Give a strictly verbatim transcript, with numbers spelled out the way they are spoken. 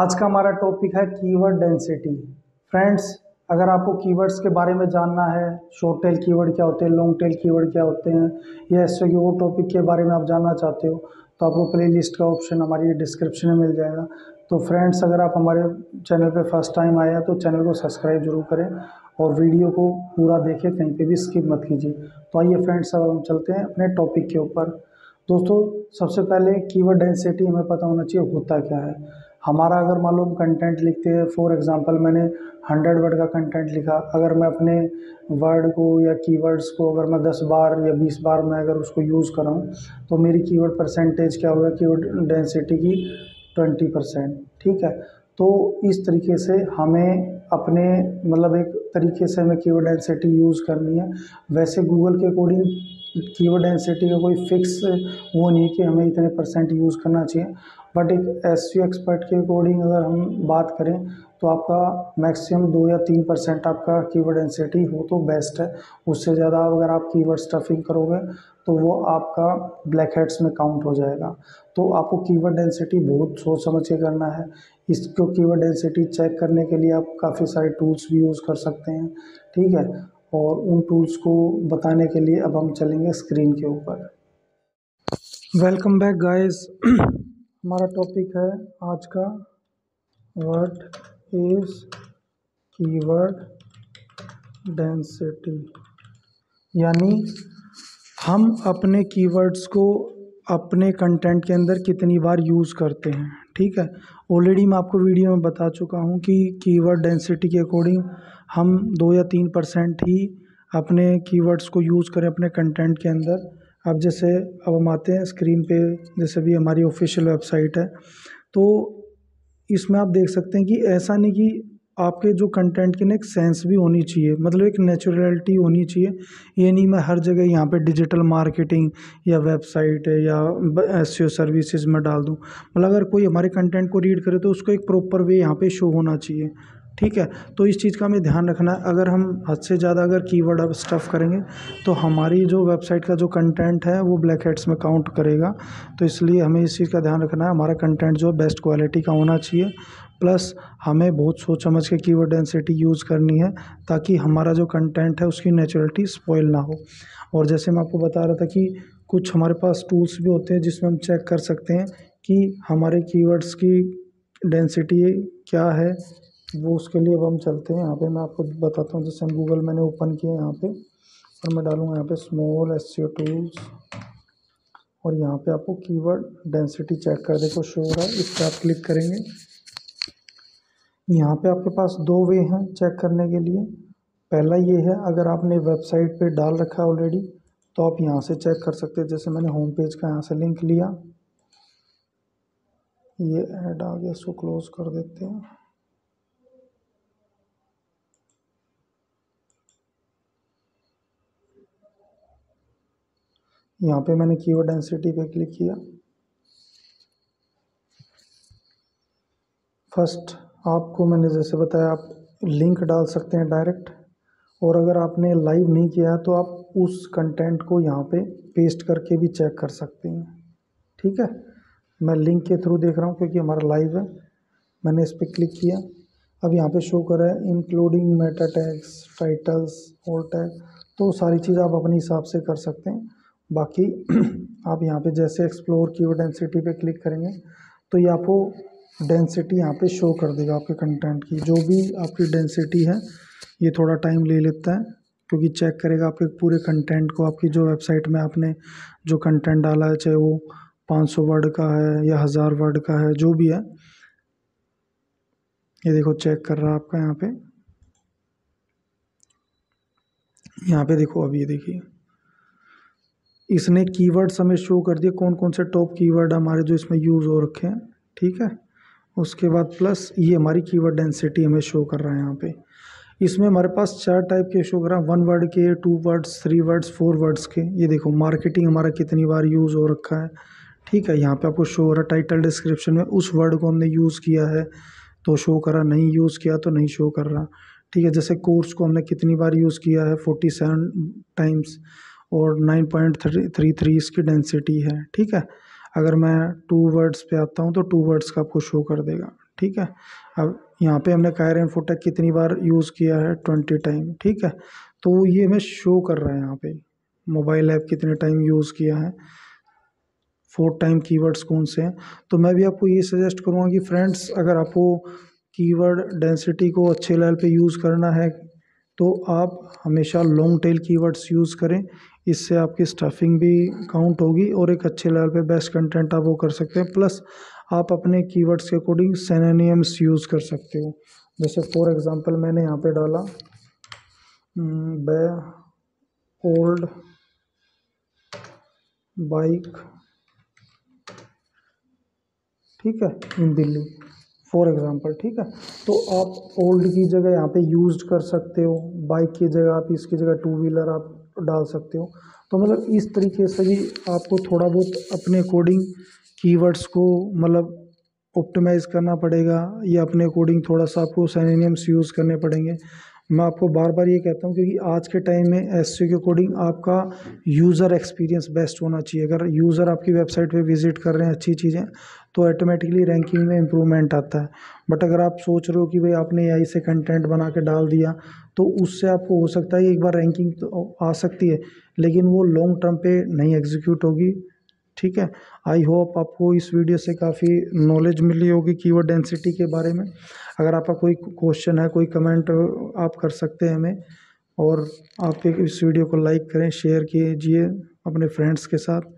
आज का हमारा टॉपिक है कीवर्ड डेंसिटी। फ्रेंड्स, अगर आपको कीवर्ड्स के बारे में जानना है, शॉर्ट टेल कीवर्ड क्या होते हैं, लॉन्ग टेल कीवर्ड क्या होते हैं, या एस वो टॉपिक के बारे में आप जानना चाहते हो तो आपको प्लेलिस्ट का ऑप्शन हमारी डिस्क्रिप्शन में मिल जाएगा। तो फ्रेंड्स, अगर आप हमारे चैनल पे फर्स्ट टाइम आए हैं तो चैनल को सब्सक्राइब जरूर करें और वीडियो को पूरा देखें, कहीं पे भी स्किप मत कीजिए। तो आइए फ्रेंड्स, अब हम चलते हैं अपने टॉपिक के ऊपर। दोस्तों, सबसे पहले कीवर्ड डेंसिटी हमें पता होना चाहिए होता क्या है। हमारा अगर मान लो हम कंटेंट लिखते हैं, फॉर एग्जांपल मैंने हंड्रेड वर्ड का कंटेंट लिखा, अगर मैं अपने वर्ड को या कीवर्ड्स को अगर मैं दस बार या बीस बार मैं अगर उसको यूज़ कराऊँ तो मेरी कीवर्ड परसेंटेज क्या होगा, कीवर्ड डेंसिटी की ट्वेंटी परसेंट। ठीक है, तो इस तरीके से हमें अपने मतलब एक तरीके से हमें कीवर्ड डेंसिटी यूज़ करनी है। वैसे गूगल के अकॉर्डिंग कीवर्ड डेंसिटी का कोई फिक्स वो नहीं कि हमें इतने परसेंट यूज़ करना चाहिए, बट एक एसईओ एक्सपर्ट के अकॉर्डिंग अगर हम बात करें तो आपका मैक्सिमम दो या तीन परसेंट आपका कीवर्ड डेंसिटी हो तो बेस्ट है। उससे ज़्यादा अगर आप कीवर्ड स्टफिंग करोगे तो वो आपका ब्लैक हेड्स में काउंट हो जाएगा। तो आपको कीवर्ड डेंसिटी बहुत सोच समझ के करना है। इसको कीवर्ड डेंसिटी चेक करने के लिए आप काफ़ी सारे टूल्स भी यूज़ कर सकते हैं। ठीक है, और उन टूल्स को बताने के लिए अब हम चलेंगे स्क्रीन के ऊपर। वेलकम बैक गाइस, हमारा टॉपिक है आज का, व्हाट इज़ कीवर्ड डेंसिटी, यानी हम अपने कीवर्ड्स को अपने कंटेंट के अंदर कितनी बार यूज़ करते हैं। ठीक है, ऑलरेडी मैं आपको वीडियो में बता चुका हूँ कि कीवर्ड डेंसिटी के अकॉर्डिंग हम दो या तीन परसेंट ही अपने कीवर्ड्स को यूज़ करें अपने कंटेंट के अंदर। अब जैसे अब हम आते हैं स्क्रीन पे, जैसे भी हमारी ऑफिशियल वेबसाइट है तो इसमें आप देख सकते हैं कि ऐसा नहीं कि आपके जो कंटेंट की ना एक सेंस भी होनी चाहिए, मतलब एक नेचुरलिटी होनी चाहिए। ये नहीं मैं हर जगह यहाँ पे डिजिटल मार्केटिंग या वेबसाइट है या एसईओ सर्विसेज में डाल दूँ, मतलब अगर कोई हमारे कंटेंट को रीड करे तो उसको एक प्रॉपर वे यहाँ पे शो होना चाहिए। ठीक है, तो इस चीज़ का हमें ध्यान रखना है। अगर हम हद से ज़्यादा अगर कीवर्ड अब स्टफ़ करेंगे तो हमारी जो वेबसाइट का जो कंटेंट है वो ब्लैक हेड्स में काउंट करेगा। तो इसलिए हमें इस चीज़ का ध्यान रखना है, हमारा कंटेंट जो बेस्ट क्वालिटी का होना चाहिए, प्लस हमें बहुत सोच समझ के कीवर्ड डेंसिटी यूज़ करनी है ताकि हमारा जो कंटेंट है उसकी नेचुरलिटी स्पॉइल ना हो। और जैसे मैं आपको बता रहा था कि कुछ हमारे पास टूल्स भी होते हैं जिसमें हम चेक कर सकते हैं कि हमारे कीवर्ड्स की डेंसिटी क्या है, वो उसके लिए अब हम चलते हैं। यहाँ पे मैं आपको बताता हूँ, जैसे हम गूगल मैंने ओपन किया है यहाँ पे, और मैं डालूँगा यहाँ पे स्मॉल एसईओ टूल्स, और यहाँ पे आपको कीवर्ड डेंसिटी चेक कर, देखो शो हो रहा है, इस पर आप क्लिक करेंगे। यहाँ पे आपके पास दो वे हैं चेक करने के लिए। पहला ये है, अगर आपने वेबसाइट पर डाल रखा है ऑलरेडी तो आप यहाँ से चेक कर सकते हैं। जैसे मैंने होम पेज का यहाँ से लिंक लिया, ये ऐड आ गया, इसको क्लोज कर देते हैं। यहाँ पे मैंने कीवर्ड डेंसिटी पे क्लिक किया। फर्स्ट आपको मैंने जैसे बताया आप लिंक डाल सकते हैं डायरेक्ट, और अगर आपने लाइव नहीं किया तो आप उस कंटेंट को यहाँ पे पेस्ट करके भी चेक कर सकते हैं। ठीक है, मैं लिंक के थ्रू देख रहा हूँ क्योंकि हमारा लाइव है। मैंने इस पर क्लिक किया, अब यहाँ पे शो कर रहा है इंक्लूडिंग मेटा टैग्स, टाइटल्स और टैग, तो सारी चीज़ आप अपने हिसाब से कर सकते हैं। बाकी आप यहाँ पे जैसे एक्सप्लोर कीवर्ड डेंसिटी पे क्लिक करेंगे तो ये आपको डेंसिटी यहाँ पे शो कर देगा आपके कंटेंट की, जो भी आपकी डेंसिटी है। ये थोड़ा टाइम ले लेता है क्योंकि चेक करेगा आपके पूरे कंटेंट को, आपकी जो वेबसाइट में आपने जो कंटेंट डाला है, चाहे वो पाँच सौ वर्ड का है या हज़ार वर्ड का है, जो भी है। ये देखो चेक कर रहा है आपका यहाँ पर, यहाँ पर देखो, अब ये देखिए इसने कीवर्ड्स हमें शो कर दिए, कौन कौन से टॉप कीवर्ड हमारे जो इसमें यूज़ हो रखे हैं। ठीक है, उसके बाद प्लस ये हमारी कीवर्ड डेंसिटी हमें शो कर रहा है यहाँ पे। इसमें हमारे पास चार टाइप के शो कर रहा है, वन वर्ड के, two words, three words, four words के। ये देखो मार्केटिंग हमारा कितनी बार यूज़ हो रखा है। ठीक है, यहाँ पर आपको शो हो रहा है टाइटल डिस्क्रिप्शन में उस वर्ड को हमने यूज़ किया है तो शो कर रहा, नहीं यूज़ किया तो नहीं शो कर रहा। ठीक है, जैसे कोर्स को हमने कितनी बार यूज़ किया है, फोर्टी सेवन टाइम्स, और नाइन पॉइंट थ्री थ्री इसकी डेंसिटी है। ठीक है, अगर मैं टू वर्ड्स पे आता हूँ तो टू वर्ड्स का आपको शो कर देगा। ठीक है। अब यहाँ पे हमने कायरा इन्फोटेक कितनी बार यूज़ किया है, ट्वेंटी टाइम, ठीक है। तो ये हमें शो कर रहा है यहाँ पे मोबाइल ऐप कितने टाइम यूज़ किया है, फोर टाइम कीवर्ड्स कौन से हैं। तो मैं भी आपको ये सजेस्ट करूँगा कि फ्रेंड्स, अगर आपको कीवर्ड डेंसिटी को अच्छे लेवल पे यूज़ करना है तो आप हमेशा लॉन्ग टेल कीवर्ड्स यूज़ करें, इससे आपकी स्टफिंग भी काउंट होगी और एक अच्छे लेवल पे बेस्ट कंटेंट आप वो कर सकते हैं। प्लस आप अपने कीवर्ड्स के अकॉर्डिंग सिनोनिम्स यूज़ कर सकते हो। जैसे फॉर एग्जांपल मैंने यहाँ पे डाला ओल्ड बाइक, ठीक है, इन दिल्ली फॉर एग्जांपल, ठीक है। तो आप ओल्ड की जगह यहाँ पे यूज कर सकते हो, बाइक की जगह आप इसकी जगह टू व्हीलर आप डाल सकते हो। तो मतलब इस तरीके से भी आपको थोड़ा बहुत अपने अकॉर्डिंग कीवर्ड्स को मतलब ऑप्टिमाइज़ करना पड़ेगा या अपने अकॉर्डिंग थोड़ा सा आपको सिनोनिम्स यूज़ करने पड़ेंगे। मैं आपको बार बार ये कहता हूँ क्योंकि आज के टाइम में एसईओ के अकॉर्डिंग आपका यूज़र एक्सपीरियंस बेस्ट होना चाहिए। अगर यूज़र आपकी वेबसाइट पे विजिट कर रहे हैं अच्छी चीज़ें तो ऑटोमेटिकली रैंकिंग में इम्प्रूवमेंट आता है। बट अगर आप सोच रहे हो कि भाई आपने एआई से कंटेंट बना के डाल दिया तो उससे आपको हो सकता है कि एक बार रैंकिंग तो आ सकती है लेकिन वो लॉन्ग टर्म पर नहीं एग्जीक्यूट होगी, ठीक है। आई होप आपको इस वीडियो से काफ़ी नॉलेज मिली होगी कीवर्ड डेंसिटी के बारे में। अगर आपका कोई क्वेश्चन है, कोई कमेंट आप कर सकते हैं हमें, और आप इस वीडियो को लाइक करें, शेयर कीजिए अपने फ्रेंड्स के साथ।